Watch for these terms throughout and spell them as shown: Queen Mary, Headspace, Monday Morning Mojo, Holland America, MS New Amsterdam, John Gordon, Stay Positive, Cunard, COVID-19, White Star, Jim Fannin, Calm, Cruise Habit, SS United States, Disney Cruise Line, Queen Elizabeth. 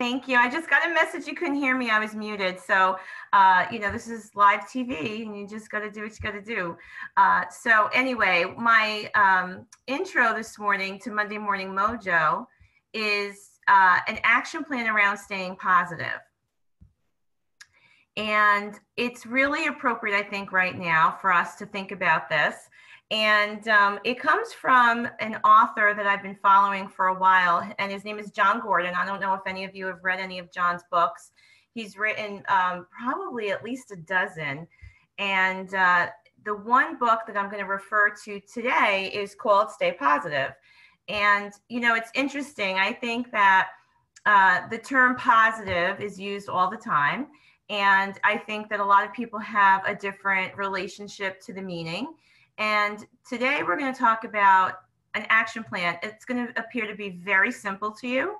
Thank you. I just got a message. You couldn't hear me. I was muted. So, this is live TV and you just got to do what you got to do. So anyway, my intro this morning to Monday Morning Mojo is an action plan around staying positive. And it's really appropriate, I think, right now for us to think about this. And it comes from an author that I've been following for a while, and his name is John Gordon. I don't know if any of you have read any of John's books. He's written probably at least a dozen. And the one book that I'm going to refer to today is called Stay Positive. And, it's interesting. I think that the term positive is used all the time. And I think that a lot of people have a different relationship to the meaning. And today we're going to talk about an action plan. It's going to appear to be very simple to you,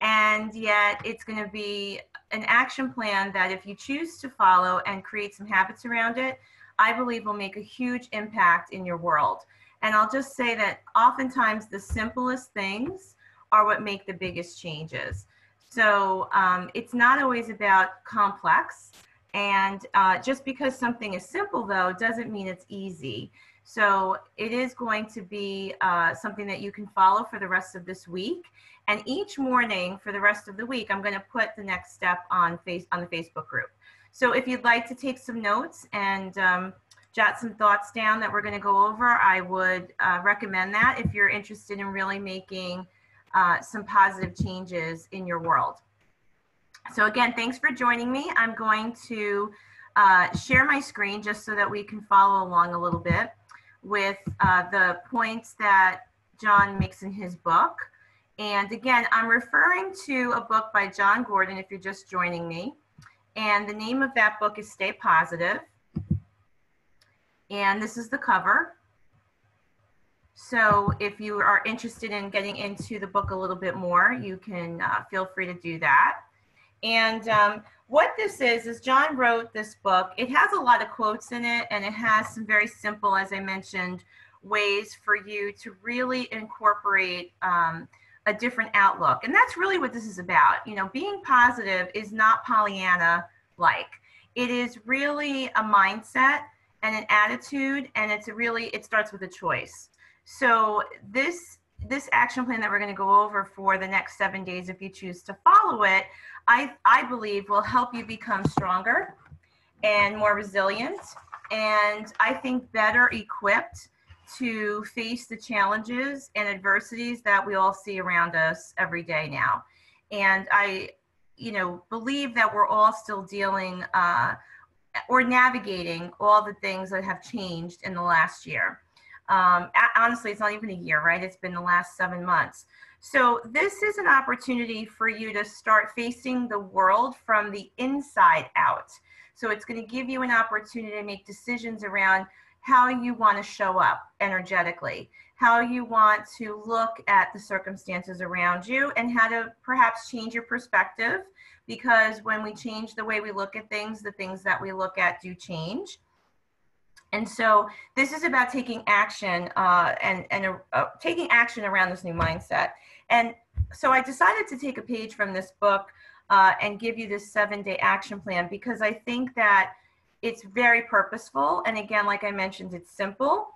and yet it's going to be an action plan that if you choose to follow and create some habits around it, I believe will make a huge impact in your world. And I'll just say that oftentimes the simplest things are what make the biggest changes. So it's not always about complex. And just because something is simple, though, doesn't mean it's easy. So it is going to be something that you can follow for the rest of this week. And each morning for the rest of the week, I'm going to put the next step on the Facebook group. So if you'd like to take some notes and jot some thoughts down that we're going to go over, I would recommend that if you're interested in really making some positive changes in your world. So again, thanks for joining me. I'm going to share my screen just so that we can follow along a little bit with the points that John makes in his book. And again, I'm referring to a book by John Gordon if you're just joining me. And the name of that book is Stay Positive. And this is the cover. So if you are interested in getting into the book a little bit more, you can feel free to do that. And what this is John wrote this book. It has a lot of quotes in it, and it has some very simple, as I mentioned, ways for you to really incorporate a different outlook. And that's really what this is about. Being positive is not Pollyanna-like. It is really a mindset and an attitude, and it starts with a choice. So this action plan that we're going to go over for the next 7 days, if you choose to follow it, I believe will help you become stronger and more resilient, and I think better equipped to face the challenges and adversities that we all see around us every day now. And I, believe that we're all still dealing or navigating all the things that have changed in the last year. Honestly, it's not even a year, right? It's been the last 7 months. So this is an opportunity for you to start facing the world from the inside out. So it's going to give you an opportunity to make decisions around how you want to show up energetically, how you want to look at the circumstances around you, and how to perhaps change your perspective, because when we change the way we look at things, the things that we look at do change. And so this is about taking action taking action around this new mindset. And so I decided to take a page from this book and give you this 7-day action plan, because I think that it's very purposeful. And again, like I mentioned, it's simple.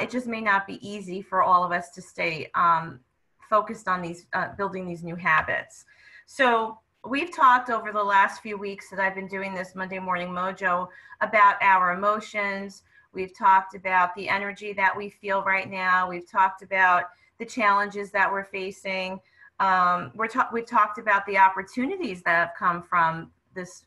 It just may not be easy for all of us to stay focused on building these new habits. So we've talked over the last few weeks that I've been doing this Monday Morning Mojo about our emotions. We've talked about the energy that we feel right now. We've talked about the challenges that we're facing. We've talked about the opportunities that have come from this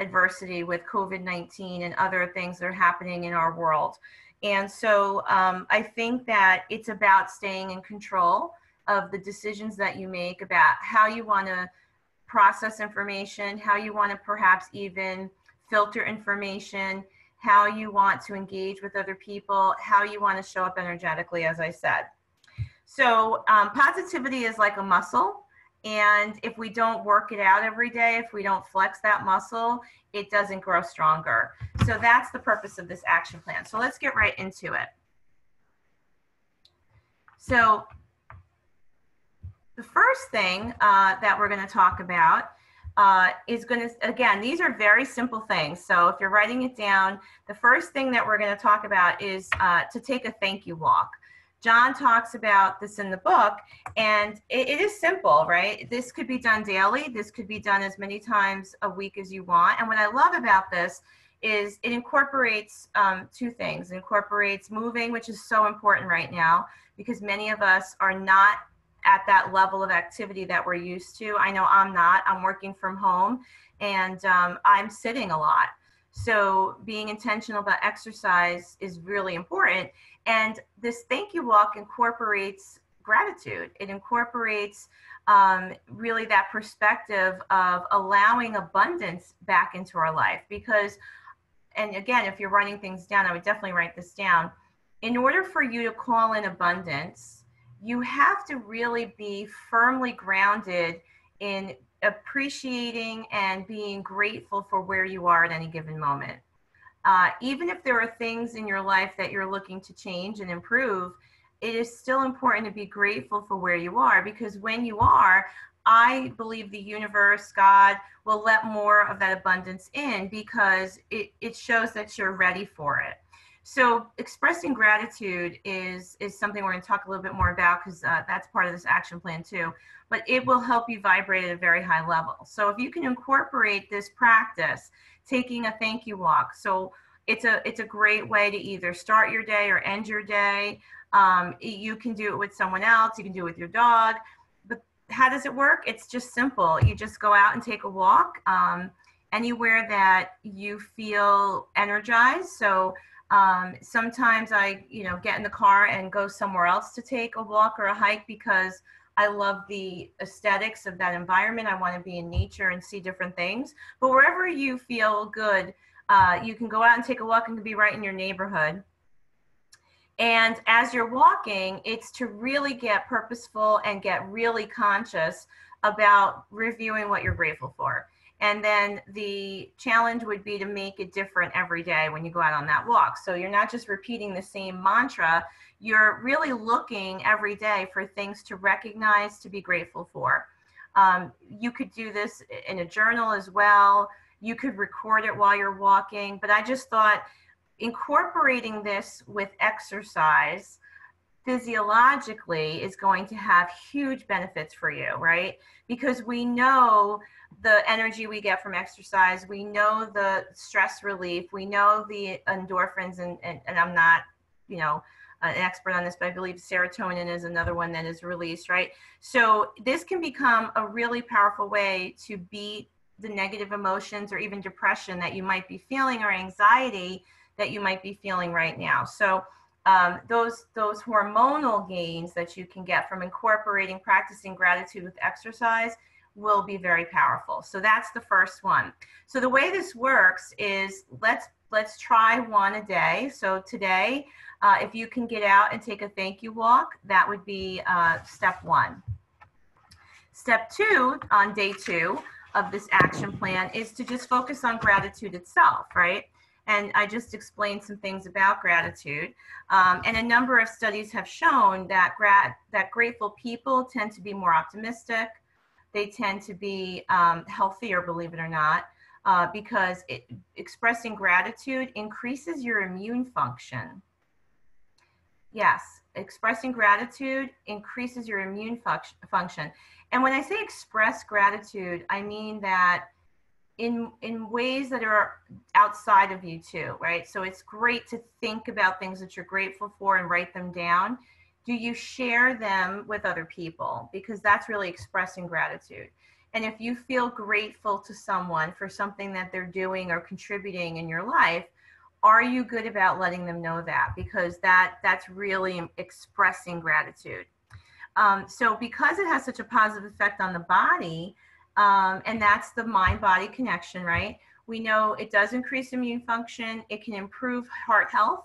adversity with COVID-19 and other things that are happening in our world. And so I think that it's about staying in control of the decisions that you make about how you want to process information, how you want to perhaps even filter information, how you want to engage with other people, how you want to show up energetically, as I said. So positivity is like a muscle, and if we don't work it out every day, if we don't flex that muscle, it doesn't grow stronger. So that's the purpose of this action plan. So let's get right into it. So The first thing that we're going to talk about is going to, again, these are very simple things. So if you're writing it down, the first thing that we're going to talk about is to take a thank you walk. John talks about this in the book, and it is simple, right? This could be done daily. This could be done as many times a week as you want. And what I love about this is it incorporates two things. It incorporates moving, which is so important right now, because many of us are not at that level of activity that we're used to. I know I'm not. I'm working from home, and I'm sitting a lot. So being intentional about exercise is really important. And this thank you walk incorporates gratitude. It incorporates really that perspective of allowing abundance back into our life. Because, and again, if you're writing things down, I would definitely write this down. In order for you to call in abundance, you have to really be firmly grounded in appreciating and being grateful for where you are at any given moment. Even if there are things in your life that you're looking to change and improve, it is still important to be grateful for where you are, because when you are, I believe the universe, God, will let more of that abundance in, because it shows that you're ready for it. So expressing gratitude is something we're going to talk a little bit more about, because that's part of this action plan too, but it will help you vibrate at a very high level. So if you can incorporate this practice, taking a thank you walk. So it's a great way to either start your day or end your day. You can do it with someone else. You can do it with your dog. But how does it work? It's just simple. You just go out and take a walk anywhere that you feel energized. So sometimes I, get in the car and go somewhere else to take a walk or a hike, because I love the aesthetics of that environment. I want to be in nature and see different things. But wherever you feel good, you can go out and take a walk, and can be right in your neighborhood. And as you're walking, it's to really get purposeful and get really conscious about reviewing what you're grateful for. And then the challenge would be to make it different every day when you go out on that walk. So you're not just repeating the same mantra. You're really looking every day for things to recognize, to be grateful for. You could do this in a journal as well. You could record it while you're walking. But I just thought incorporating this with exercise physiologically is going to have huge benefits for you, right? Because we know the energy we get from exercise, we know the stress relief, we know the endorphins, and I'm not, an expert on this, but I believe serotonin is another one that is released, right? So this can become a really powerful way to beat the negative emotions or even depression that you might be feeling, or anxiety that you might be feeling right now. So those hormonal gains that you can get from incorporating, practicing gratitude with exercise will be very powerful. So that's the first one. So the way this works is let's try one a day. So today, if you can get out and take a thank you walk, that would be step one. Step two, on day two of this action plan, is to just focus on gratitude itself, right? And I just explained some things about gratitude. And a number of studies have shown that grateful people tend to be more optimistic. They tend to be healthier, believe it or not, because expressing gratitude increases your immune function. Yes, expressing gratitude increases your immune function. And when I say express gratitude, I mean that in ways that are outside of you too, right? So it's great to think about things that you're grateful for and write them down. Do you share them with other people? Because that's really expressing gratitude. And if you feel grateful to someone for something that they're doing or contributing in your life, are you good about letting them know that? Because that's really expressing gratitude. So because it has such a positive effect on the body, and that's the mind-body connection, right? We know it does increase immune function. It can improve heart health,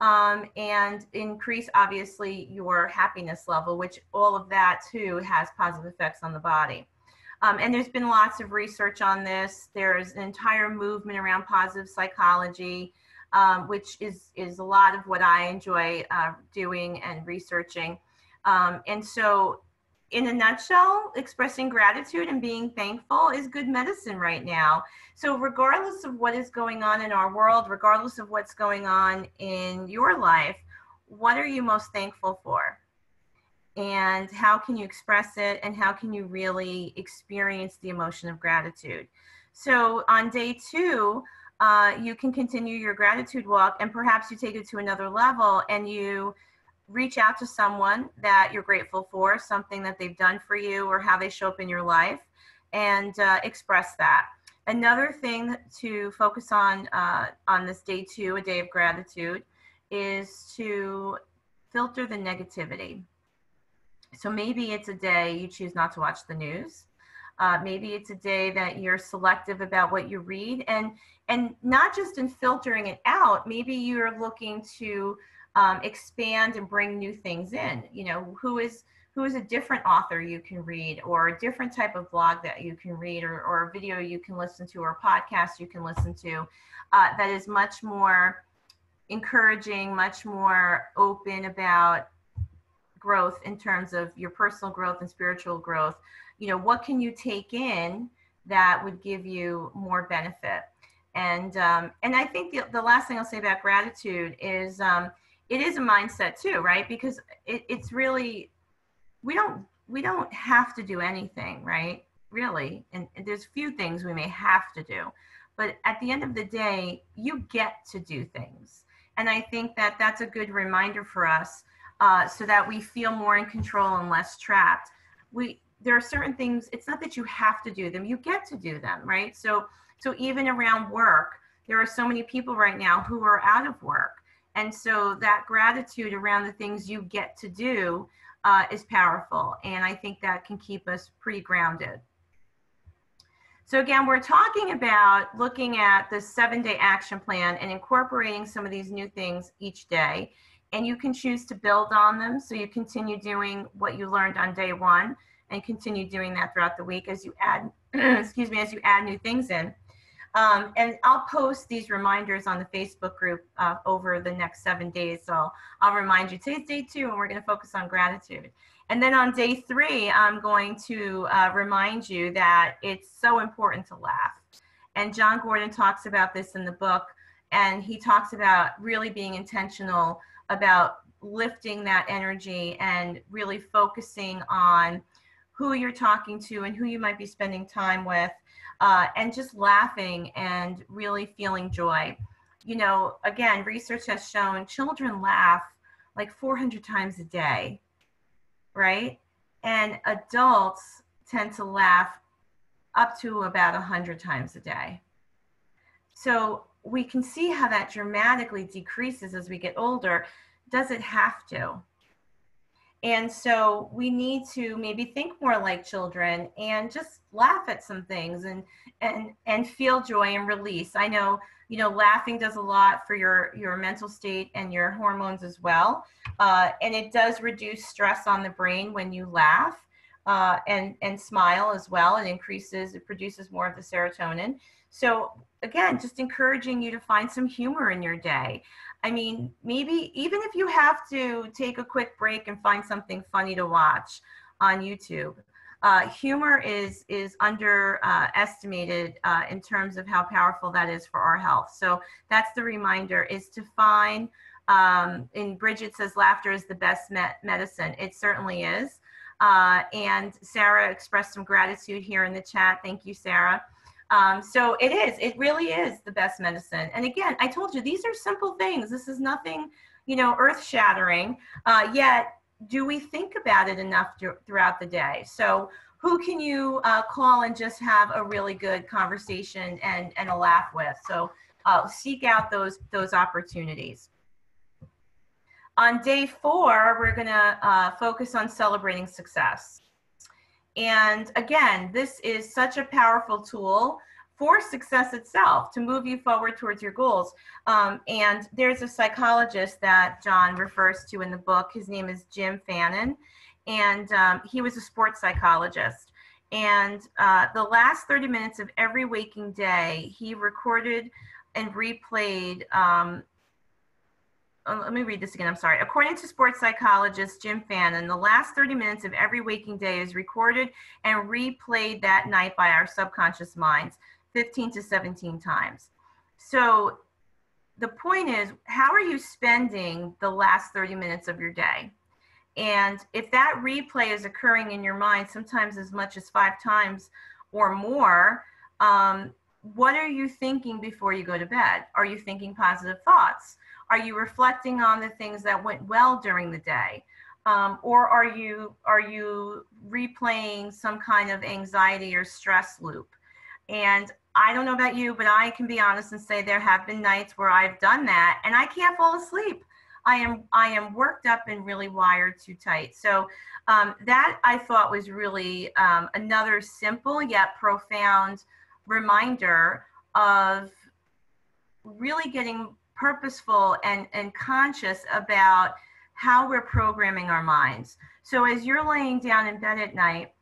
and increase, obviously, your happiness level, which all of that, too, has positive effects on the body. And there's been lots of research on this. There's an entire movement around positive psychology, which is a lot of what I enjoy doing and researching. And so in a nutshell, expressing gratitude and being thankful is good medicine right now. So regardless of what is going on in our world, regardless of what's going on in your life, what are you most thankful for? And how can you express it? And how can you really experience the emotion of gratitude? So on day two, you can continue your gratitude walk, and perhaps you take it to another level and you reach out to someone that you're grateful for, something that they've done for you or how they show up in your life, and express that. Another thing to focus on this day two, a day of gratitude, is to filter the negativity. So maybe it's a day you choose not to watch the news. Maybe it's a day that you're selective about what you read, and not just in filtering it out, maybe you're looking to expand and bring new things in. You know, who is a different author you can read, or a different type of blog that you can read, or a video you can listen to, or a podcast you can listen to that is much more encouraging, much more open about growth in terms of your personal growth and spiritual growth. You know, what can you take in that would give you more benefit? And I think the last thing I'll say about gratitude is it is a mindset too, right? Because it's really, we don't have to do anything, right? Really. And there's few things we may have to do, but at the end of the day, you get to do things. And I think that that's a good reminder for us so that we feel more in control and less trapped. There are certain things, it's not that you have to do them, you get to do them, right? So even around work, there are so many people right now who are out of work. And so that gratitude around the things you get to do is powerful. And I think that can keep us pretty grounded. So again, we're talking about looking at the 7-day action plan and incorporating some of these new things each day. And you can choose to build on them. So you continue doing what you learned on day one and continue doing that throughout the week as you add, excuse me, as you add new things in. And I'll post these reminders on the Facebook group over the next 7 days. So I'll remind you, today's day two, and we're going to focus on gratitude. And then on day three, I'm going to remind you that it's so important to laugh. And John Gordon talks about this in the book, and he talks about really being intentional about lifting that energy and really focusing on who you're talking to and who you might be spending time with, and just laughing and really feeling joy. You know, again, research has shown children laugh like 400 times a day, right? And adults tend to laugh up to about 100 times a day. So we can see how that dramatically decreases as we get older. Does it have to? And so we need to maybe think more like children and just laugh at some things and feel joy and release. I know, you know, laughing does a lot for your mental state and your hormones as well. And it does reduce stress on the brain when you laugh and smile as well. It increases, it produces more of the serotonin. So again, just encouraging you to find some humor in your day. I mean, maybe even if you have to take a quick break and find something funny to watch on YouTube, humor is underestimated in terms of how powerful that is for our health. So that's the reminder, is to find, and Bridget says laughter is the best medicine. It certainly is. And Sarah expressed some gratitude here in the chat. Thank you, Sarah. So it really is the best medicine. And again, I told you, these are simple things. This is nothing, you know, earth shattering, yet do we think about it enough throughout the day? So who can you call and just have a really good conversation and a laugh with? So seek out those opportunities. On day four, we're going to focus on celebrating success. And again, this is such a powerful tool for success itself to move you forward towards your goals. And there's a psychologist that John refers to in the book. His name is Jim Fannin, and he was a sports psychologist. And the last 30 minutes of every waking day, he recorded and replayed let me read this again, I'm sorry. According to sports psychologist Jim Fannin, the last 30 minutes of every waking day is recorded and replayed that night by our subconscious minds 15 to 17 times. So the point is, how are you spending the last 30 minutes of your day? And if that replay is occurring in your mind, sometimes as much as 5 times or more, what are you thinking before you go to bed? Are you thinking positive thoughts? Are you reflecting on the things that went well during the day? Or are you replaying some kind of anxiety or stress loop? And I don't know about you, but I can be honest and say there have been nights where I've done that and I can't fall asleep. I am worked up and really wired too tight. So that I thought was really another simple yet profound reminder of really getting purposeful and conscious about how we're programming our minds. So as you're laying down in bed at night,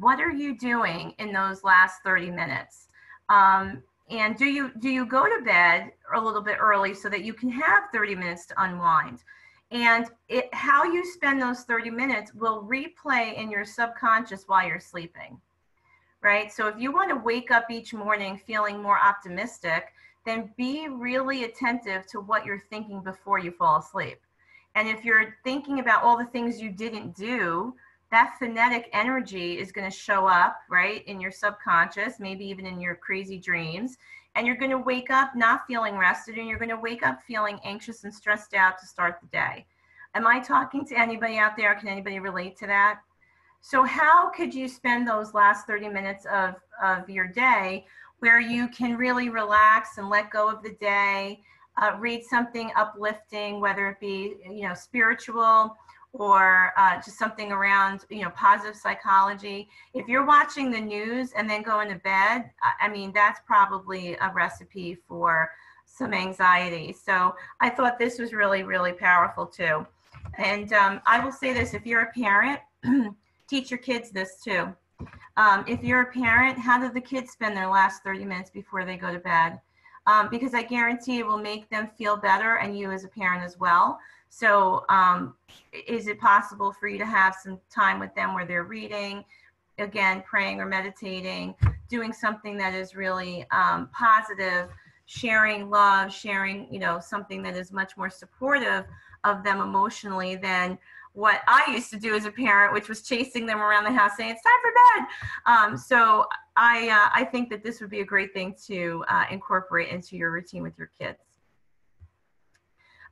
what are you doing in those last 30 minutes? And do you go to bed a little bit early so that you can have 30 minutes to unwind? And how you spend those 30 minutes will replay in your subconscious while you're sleeping, right? So if you want to wake up each morning feeling more optimistic, then be really attentive to what you're thinking before you fall asleep. And if you're thinking about all the things you didn't do, that phonetic energy is going to show up, right, in your subconscious, maybe even in your crazy dreams. And you're going to wake up not feeling rested, and you're going to wake up feeling anxious and stressed out to start the day. Am I talking to anybody out there? Can anybody relate to that? So how could you spend those last 30 minutes of your day where you can really relax and let go of the day, read something uplifting, whether it be, you know, spiritual, or just something around, you know, positive psychology. If you're watching the news and then going to bed, I mean, that's probably a recipe for some anxiety. So I thought this was really, really powerful too. And I will say this, if you're a parent, teach your kids this too. If you're a parent, how do the kids spend their last 30 minutes before they go to bed? Because I guarantee it will make them feel better, and you as a parent as well. So is it possible for you to have some time with them where they're reading, again, praying or meditating, doing something that is really positive, sharing love, sharing, you know, something that is much more supportive of them emotionally than what I used to do as a parent, which was chasing them around the house saying, it's time for bed. So I think that this would be a great thing to incorporate into your routine with your kids.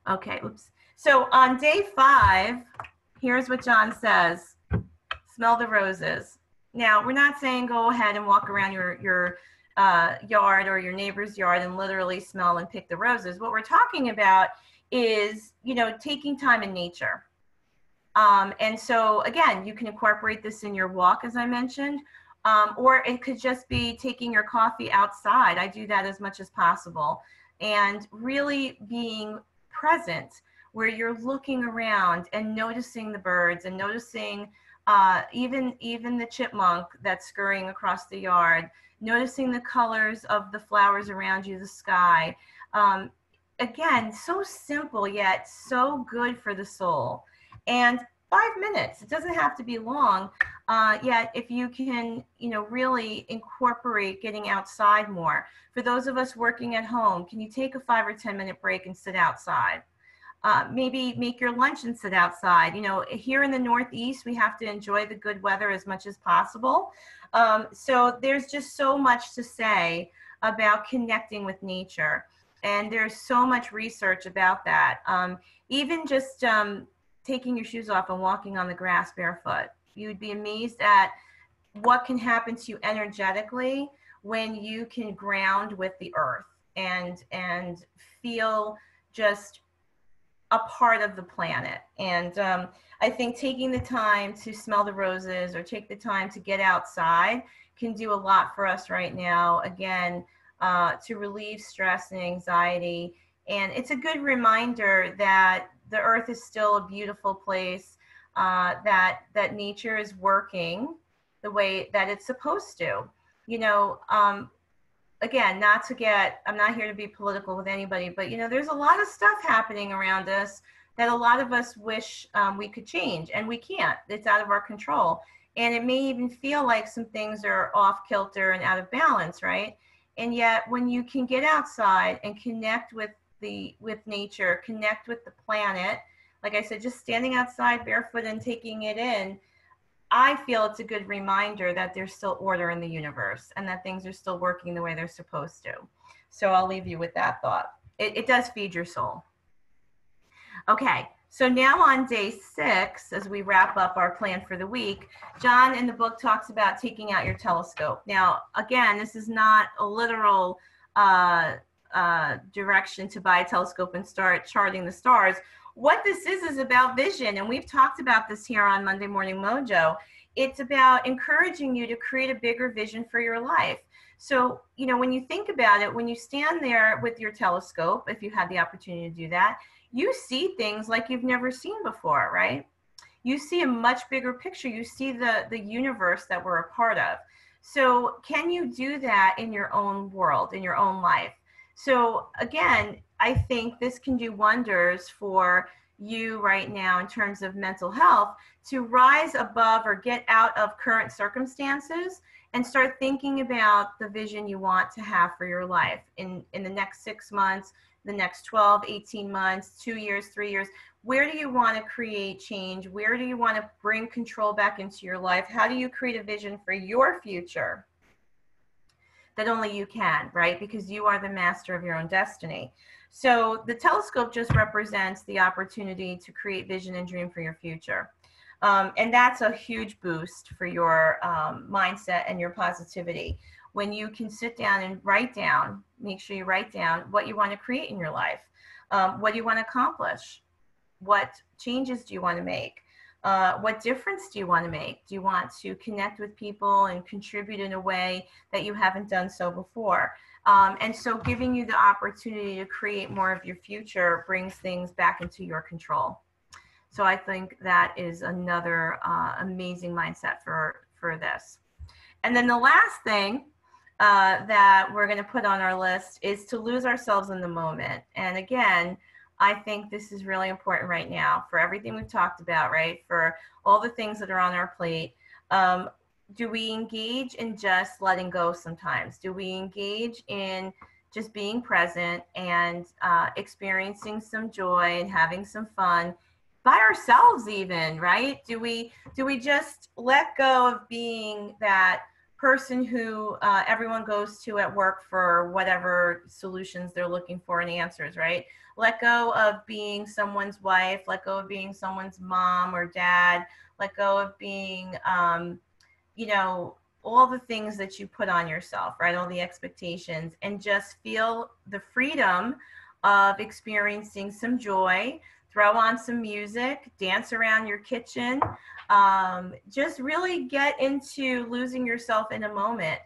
Okay, oops. So on day 5, here's what John says, smell the roses. Now, we're not saying go ahead and walk around your yard or your neighbor's yard and literally smell and pick the roses. What we're talking about is, you know, taking time in nature. And so, again, you can incorporate this in your walk, as I mentioned, or it could just be taking your coffee outside. I do that as much as possible. And really being present, where you're looking around and noticing the birds and noticing even the chipmunk that's scurrying across the yard, noticing the colors of the flowers around you, the sky. Again, so simple yet so good for the soul. And 5 minutes, it doesn't have to be long, yet if you can, you know, really incorporate getting outside more. For those of us working at home, can you take a 5 or 10 minute break and sit outside? Maybe make your lunch and sit outside. You know, here in the Northeast, we have to enjoy the good weather as much as possible. So there's just so much to say about connecting with nature. And there's so much research about that. Even just taking your shoes off and walking on the grass barefoot. You'd be amazed at what can happen to you energetically when you can ground with the earth and feel just a part of the planet. And I think taking the time to smell the roses or take the time to get outside can do a lot for us right now, again, to relieve stress and anxiety. And it's a good reminder that the earth is still a beautiful place, that nature is working the way that it's supposed to. You know, again, not to get, I'm not here to be political with anybody, but you know, there's a lot of stuff happening around us that a lot of us wish we could change, and we can't. It's out of our control. And it may even feel like some things are off kilter and out of balance, right? And yet when you can get outside and connect with nature, connect with the planet, like I said, just standing outside barefoot and taking it in, I feel it's a good reminder that there's still order in the universe and that things are still working the way they're supposed to. So I'll leave you with that thought. It does feed your soul. Okay, so now on day 6, as we wrap up our plan for the week, John in the book talks about taking out your telescope. Now, again, this is not a literal direction to buy a telescope and start charting the stars. What this is about vision, and we've talked about this here on Monday Morning Mojo. It's about encouraging you to create a bigger vision for your life. So, you know, when you think about it, when you stand there with your telescope, if you had the opportunity to do that, you see things like you've never seen before, right? You see a much bigger picture. You see the universe that we're a part of. So can you do that in your own world, in your own life? So again, I think this can do wonders for you right now in terms of mental health, to rise above or get out of current circumstances and start thinking about the vision you want to have for your life in the next 6 months, the next 12, 18 months, 2 years, 3 years. Where do you want to create change? Where do you want to bring control back into your life? How do you create a vision for your future that only you can, right? Because you are the master of your own destiny. So the telescope just represents the opportunity to create vision and dream for your future. And that's a huge boost for your mindset and your positivity. When you can sit down and write down, make sure you write down what you want to create in your life. What do you want to accomplish? What changes do you want to make? What difference do you want to make? Do you want to connect with people and contribute in a way that you haven't done so before? And so giving you the opportunity to create more of your future brings things back into your control. So I think that is another amazing mindset for this. And then the last thing that we're going to put on our list is to lose ourselves in the moment. And again, I think this is really important right now for everything we've talked about, right? For all the things that are on our plate. Do we engage in just letting go sometimes? Do we engage in just being present and experiencing some joy and having some fun by ourselves even, right? Do we just let go of being that person who everyone goes to at work for whatever solutions they're looking for and answers, right? Let go of being someone's wife, let go of being someone's mom or dad, let go of being, you know, all the things that you put on yourself, right? All the expectations, and just feel the freedom of experiencing some joy, throw on some music, dance around your kitchen, just really get into losing yourself in a moment.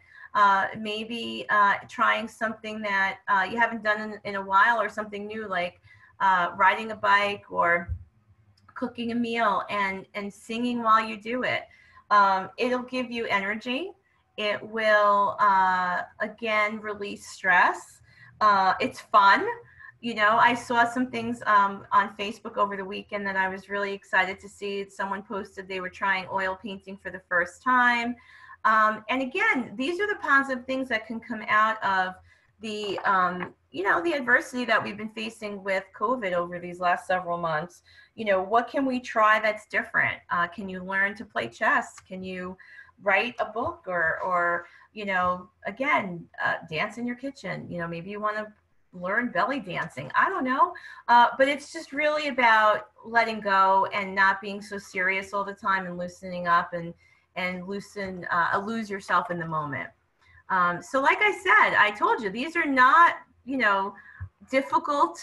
Maybe trying something that you haven't done in a while, or something new, like riding a bike or cooking a meal and singing while you do it. It'll give you energy. It will, again, release stress. It's fun. You know, I saw some things on Facebook over the weekend that I was really excited to see. Someone posted they were trying oil painting for the first time. And again, these are the positive things that can come out of the, you know, the adversity that we've been facing with COVID over these last several months. You know, what can we try that's different? Can you learn to play chess? Can you write a book? Or you know, again, dance in your kitchen? You know, maybe you want to learn belly dancing. I don't know. But it's just really about letting go and not being so serious all the time, and loosening up and lose yourself in the moment. So like I said, I told you, these are not, you know, difficult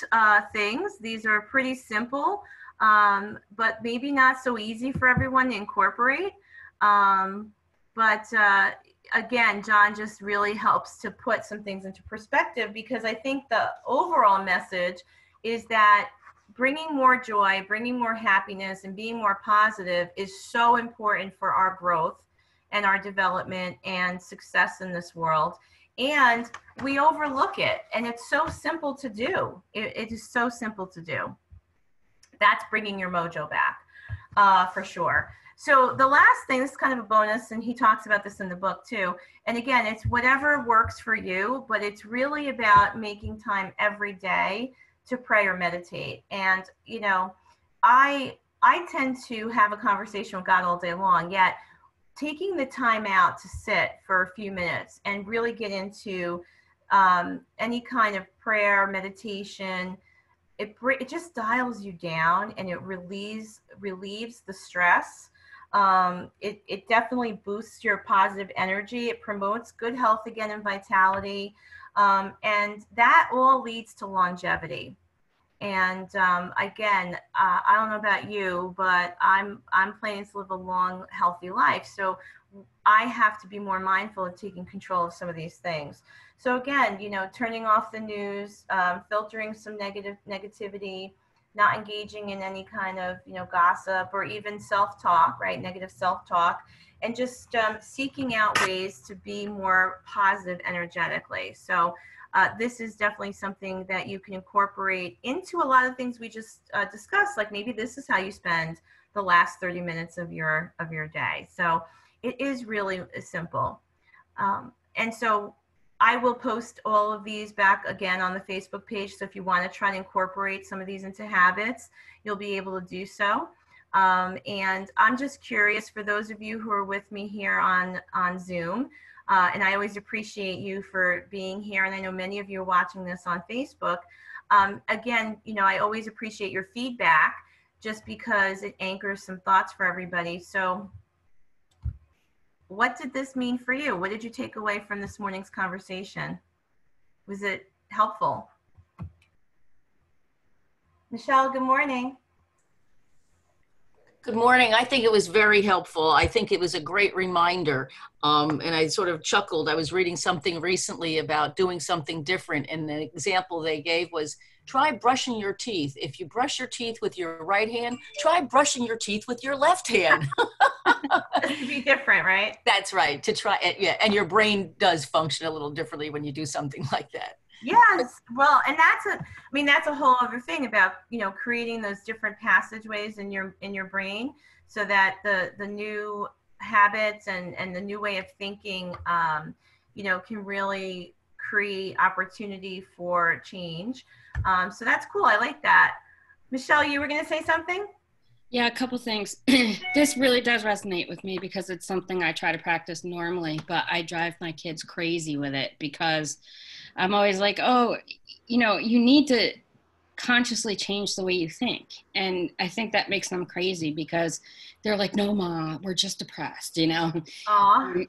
things. These are pretty simple, but maybe not so easy for everyone to incorporate. Again, John just really helps to put some things into perspective, because I think the overall message is that bringing more joy, bringing more happiness, and being more positive is so important for our growth and our development and success in this world. and we overlook it. And it's so simple to do. It is so simple to do. That's bringing your mojo back for sure. So the last thing, this is kind of a bonus, and he talks about this in the book too. And again, it's whatever works for you, but it's really about making time every day to pray or meditate. And, you know, I tend to have a conversation with God all day long, yet taking the time out to sit for a few minutes and really get into any kind of prayer, meditation, it just dials you down, and it relieves the stress. It definitely boosts your positive energy. It promotes good health again and vitality. And that all leads to longevity. And again, I don't know about you, but I'm planning to live a long, healthy life. So I have to be more mindful of taking control of some of these things. So again, you know, turning off the news, filtering some negativity, not engaging in any kind of, you know, gossip or even self-talk, right? Negative self-talk, and just seeking out ways to be more positive energetically. So this is definitely something that you can incorporate into a lot of things we just discussed. Like maybe this is how you spend the last 30 minutes of your day. So it is really simple. And so I will post all of these back again on the Facebook page. So if you want to try to incorporate some of these into habits, you'll be able to do so. And I'm just curious, for those of you who are with me here on Zoom, and I always appreciate you for being here. And I know many of you are watching this on Facebook. Again, you know, I always appreciate your feedback, just because it anchors some thoughts for everybody. So what did this mean for you? What did you take away from this morning's conversation? Was it helpful? Michelle, good morning. Good morning. I think it was very helpful. I think it was a great reminder. And I sort of chuckled. I was reading something recently about doing something different. And the example they gave was, try brushing your teeth. If you brush your teeth with your right hand, try brushing your teeth with your left hand. To be different, right? That's right. To try it. Yeah. And your brain does function a little differently when you do something like that. Yes. Well, and that's a whole other thing about, you know, creating those different passageways in your brain so that the new habits and the new way of thinking, you know, can really create opportunity for change. So that's cool. I like that. Michelle, you were going to say something? Yeah, a couple things. This really does resonate with me because it's something I try to practice normally, but I drive my kids crazy with it because I'm always like, oh, you know, you need to consciously change the way you think. And I think that makes them crazy because they're like, no, Ma, we're just depressed, you know? Aww.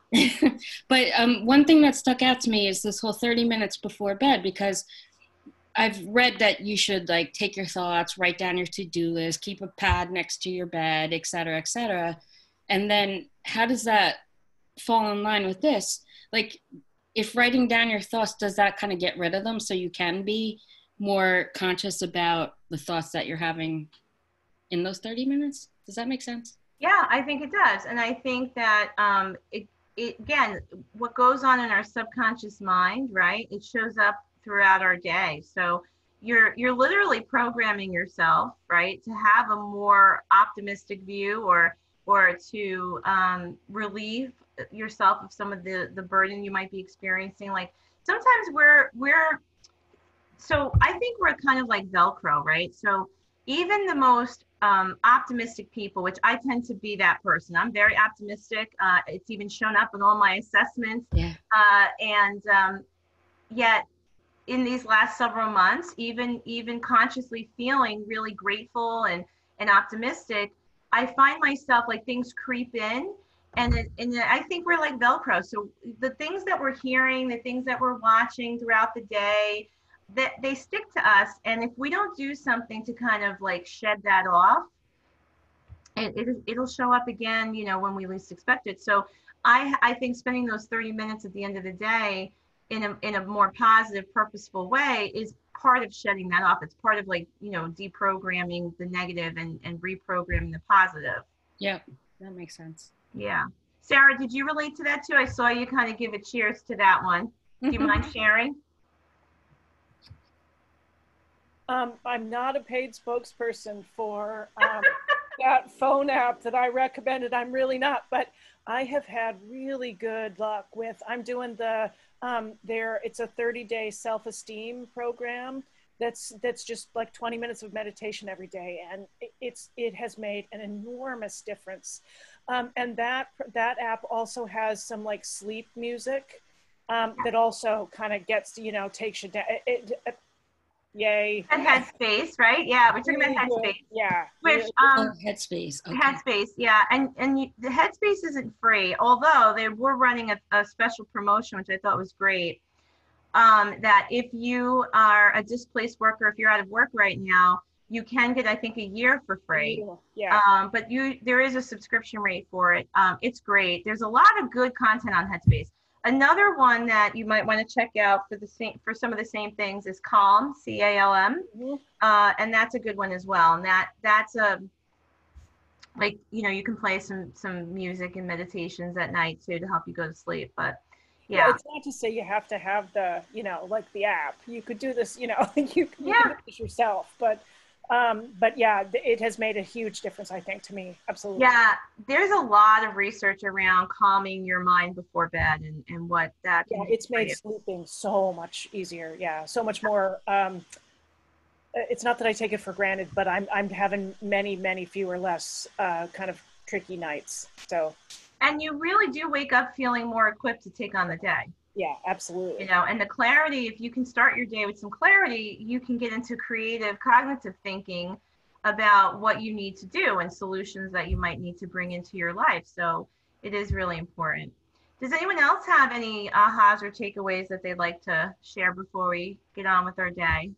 But one thing that stuck out to me is this whole 30 minutes before bed, because I've read that you should like take your thoughts, write down your to-do list, keep a pad next to your bed, et cetera, et cetera. And then how does that fall in line with this? Like, if writing down your thoughts, does that kind of get rid of them so you can be more conscious about the thoughts that you're having in those 30 minutes? Does that make sense? Yeah, I think it does. And I think that, again, what goes on in our subconscious mind, right? It shows up throughout our day. So you're literally programming yourself, right, to have a more optimistic view or to relieve yourself of some of the burden you might be experiencing. Like sometimes we're so I think we're kind of like Velcro, right? So even the most optimistic people, which I tend to be that person, I'm very optimistic. It's even shown up in all my assessments. Yeah. Yet in these last several months, even consciously feeling really grateful and optimistic, I find myself like things creep in. And I think we're like Velcro. So the things that we're hearing, the things that we're watching throughout the day, that they stick to us. And if we don't do something to kind of like shed that off, it'll show up again, you know, when we least expect it. So I think spending those 30 minutes at the end of the day in a more positive, purposeful way is part of shedding that off. It's part of like, you know, deprogramming the negative and reprogramming the positive. Yeah, that makes sense. Yeah. Sarah, did you relate to that too? I saw you kind of give a cheers to that one. Do you mind sharing? I'm not a paid spokesperson for that phone app that I recommended. I'm really not, but I have had really good luck with, I'm doing the, it's a 30-day self-esteem program. That's just like 20 minutes of meditation every day, and it has made an enormous difference. And that app also has some like sleep music that also kind of gets, you know, takes you down. Yay. And Headspace, right? Yeah, we're talking about Headspace. Yeah. Which, Headspace. Okay. Headspace, yeah. And the Headspace isn't free, although they were running a special promotion, which I thought was great. That if you are a displaced worker, if you're out of work right now, you can get, I think, a year for free. Yeah. But there is a subscription rate for it. It's great. There's a lot of good content on Headspace. Another one that you might want to check out for some of the same things is Calm, C-A-L-M, and that's a good one as well. And that's a, like, you know, you can play some music and meditations at night too to help you go to sleep. But yeah, it's not to say you have to have the, you know, like the app. You could do this, you know, you can do this yourself, but yeah, it has made a huge difference, I think, to me. Absolutely. Yeah. There's a lot of research around calming your mind before bed and what that can do. It's made sleeping so much easier. Yeah. So much more. It's not that I take it for granted, but I'm having many, many fewer, less kind of tricky nights. So. And you really do wake up feeling more equipped to take on the day. Yeah, absolutely. You know, and the clarity, if you can start your day with some clarity, you can get into creative, cognitive thinking about what you need to do and solutions that you might need to bring into your life. So it is really important. Does anyone else have any ahas or takeaways that they'd like to share before we get on with our day?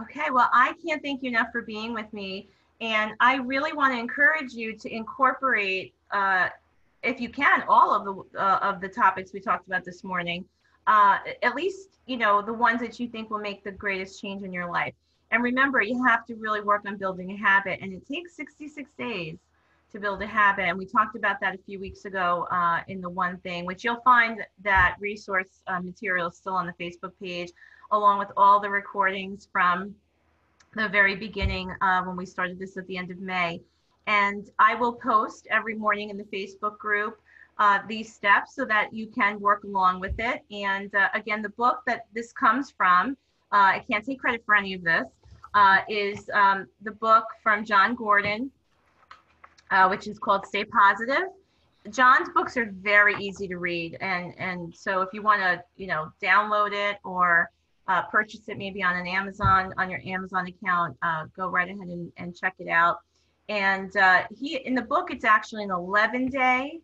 Okay, well, I can't thank you enough for being with me. And I really want to encourage you to incorporate, if you can, all of the topics we talked about this morning, at least, you know, the ones that you think will make the greatest change in your life. And remember, you have to really work on building a habit, and it takes 66 days to build a habit. And we talked about that a few weeks ago in the One Thing, which you'll find that resource material still on the Facebook page, along with all the recordings from the very beginning when we started this at the end of May. And I will post every morning in the Facebook group these steps so that you can work along with it. And again, the book that this comes from, I can't take credit for any of this, is the book from John Gordon, which is called Stay Positive. John's books are very easy to read. And so if you want to, you know, download it or purchase it maybe on your Amazon account, go right ahead and check it out. And in the book, it's actually an 11-day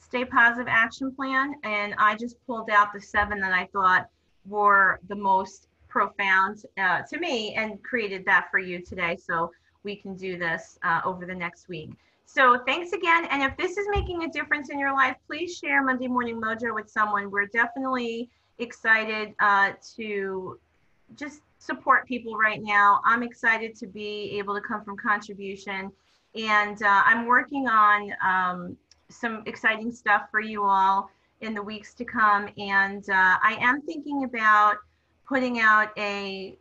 Stay Positive action plan. And I just pulled out the 7 that I thought were the most profound to me and created that for you today. So we can do this over the next week. So thanks again. And if this is making a difference in your life, please share Monday Morning Mojo with someone. We're definitely excited to just support people right now. I'm excited to be able to come from contribution, and I'm working on some exciting stuff for you all in the weeks to come. And I am thinking about putting out a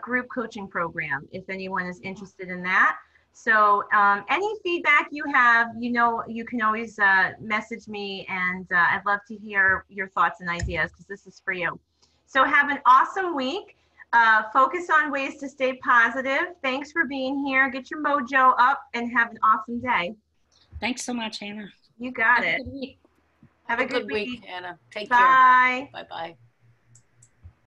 group coaching program if anyone is interested in that. So any feedback you have, you know, you can always message me, and I'd love to hear your thoughts and ideas, because this is for you. So have an awesome week. Focus on ways to stay positive. Thanks for being here. Get your mojo up and have an awesome day. Thanks so much, Hannah. You got it. Have a good week, Hannah. Take care. Bye. Bye-bye.